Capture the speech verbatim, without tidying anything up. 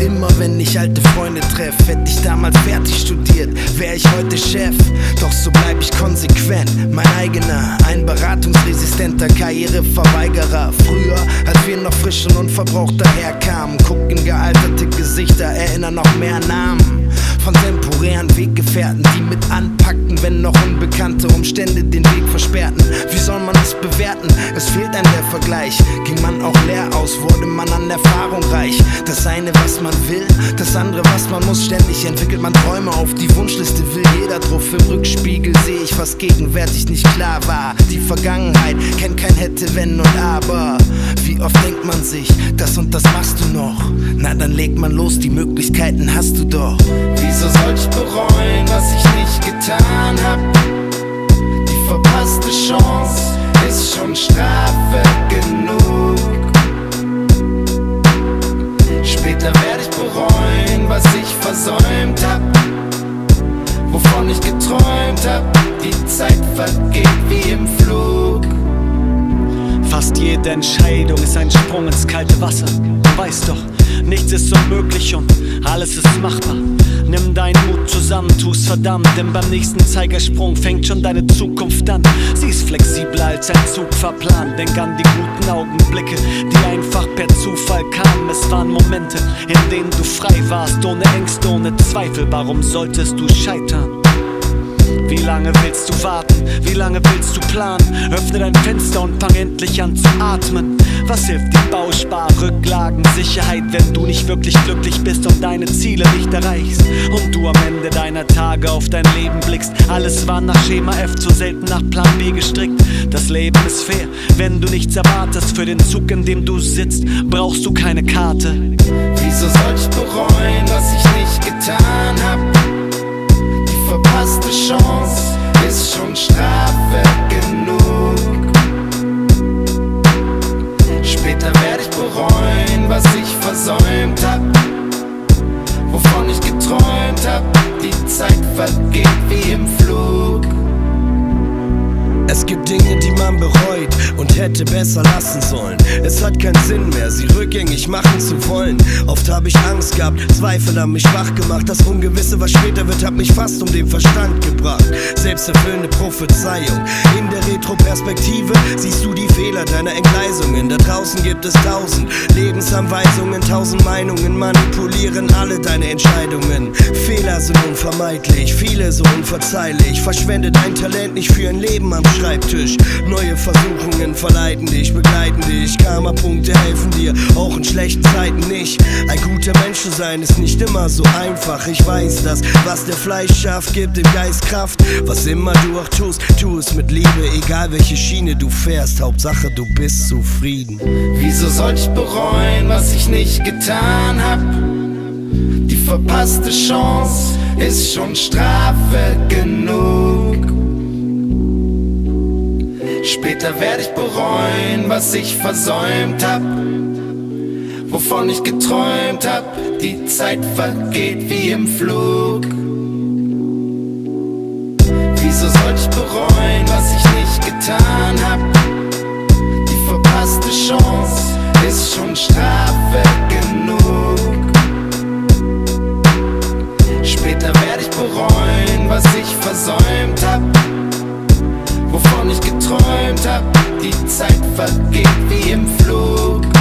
Immer wenn ich alte Freunde treffe, hätte ich damals fertig studiert, wäre ich heute Chef. Doch so bleib ich konsequent, mein eigener, ein beratungsresistenter Karriereverweigerer. Früher, als wir noch frisch und unverbraucht daherkamen, gucken gealterte Gesichter, erinnern noch mehr Namen von temporären Weggefährten, die mit anpackten, wenn noch unbekannte Umstände den Weg versperrten. Wie soll man es bewerten? Es fehlt einem der Vergleich. Ging man auch leer aus, wurde man an Erfahrung reich. Das eine, was man will, das andere, was man muss. Ständig entwickelt man Träume auf die Wunschliste, will jeder drauf. Im Rückspiegel sehe ich, was gegenwärtig nicht klar war. Die Vergangenheit kennt kein Hätte, Wenn und Aber. Wie oft denkt man sich, das und das machst du noch? Na, dann legt man los, die Möglichkeiten hast du doch. Wieso soll ich bereuen, was ich nicht getan hab? Die verpasste Chance ist schon Strafe genug. Später werde ich bereuen, was ich versäumt hab, wovon ich geträumt hab. Die Zeit vergeht wie im Flug. Fast jede Entscheidung ist ein Sprung ins kalte Wasser. Du weißt doch, nichts ist unmöglich und alles ist machbar. Nimm deinen Mut zusammen, tu's verdammt, denn beim nächsten Zeigersprung fängt schon deine Zukunft an. Sie ist flexibler als ein Zug verplant. Denk an die guten Augenblicke, die einfach per Zufall kamen. Es waren Momente, in denen du frei warst, ohne Ängste, ohne Zweifel. Warum solltest du scheitern? Wie lange willst du warten? Wie lange willst du planen? Öffne dein Fenster und fang endlich an zu atmen. Was hilft dir Bauspar, Rücklagen, Sicherheit, wenn du nicht wirklich glücklich bist und deine Ziele nicht erreichst? Und du am Ende deiner Tage auf dein Leben blickst. Alles war nach Schema F, zu selten nach Plan B gestrickt. Das Leben ist fair, wenn du nichts erwartest. Für den Zug, in dem du sitzt, brauchst du keine Karte. Wieso soll ich bereuen, was ich nicht getan hab? Verpasste Chance ist schon Strafe genug. Später werde ich bereuen, was ich versäumt hab, wovon ich geträumt hab. Die Zeit vergeht wie im Flug. Es gibt Dinge, die man bereut und hätte besser lassen sollen. Es hat keinen Sinn mehr, sie rückgängig machen zu wollen. Oft habe ich Angst gehabt, Zweifel haben mich wach gemacht. Das Ungewisse, was später wird, hat mich fast um den Verstand gebracht. Selbsterfüllende Prophezeiung. In der Retroperspektive siehst du die Fehler deiner Entgleisungen. Da draußen gibt es tausend Lebensanweisungen, tausend Meinungen manipulieren alle deine Entscheidungen. Fehler sind unvermeidlich, viele so unverzeihlich. Verschwende dein Talent nicht für ein Leben am Schreibtisch. Neue Versuchungen verleiten dich, begleiten dich. Karma-Punkte helfen dir, auch in schlechten Zeiten nicht. Ein guter Mensch zu sein ist nicht immer so einfach. Ich weiß das, was der Fleisch schafft, gibt dem Geist Kraft. Was immer du auch tust, tu es mit Liebe. Egal welche Schiene du fährst, Hauptsache du bist zufrieden. Wieso soll ich bereuen, was ich nicht getan hab? Die verpasste Chance ist schon Strafe genug. Später werde ich bereuen, was ich versäumt hab, wovon ich geträumt hab. Die Zeit vergeht wie im Flug. Wieso soll ich bereuen, was ich nicht getan hab? Die verpasste Chance ist schon Strafe genug. Später werde ich bereuen, was ich versäumt hab, wovon ich geträumt hab. Die Zeit vergeht wie im Flug.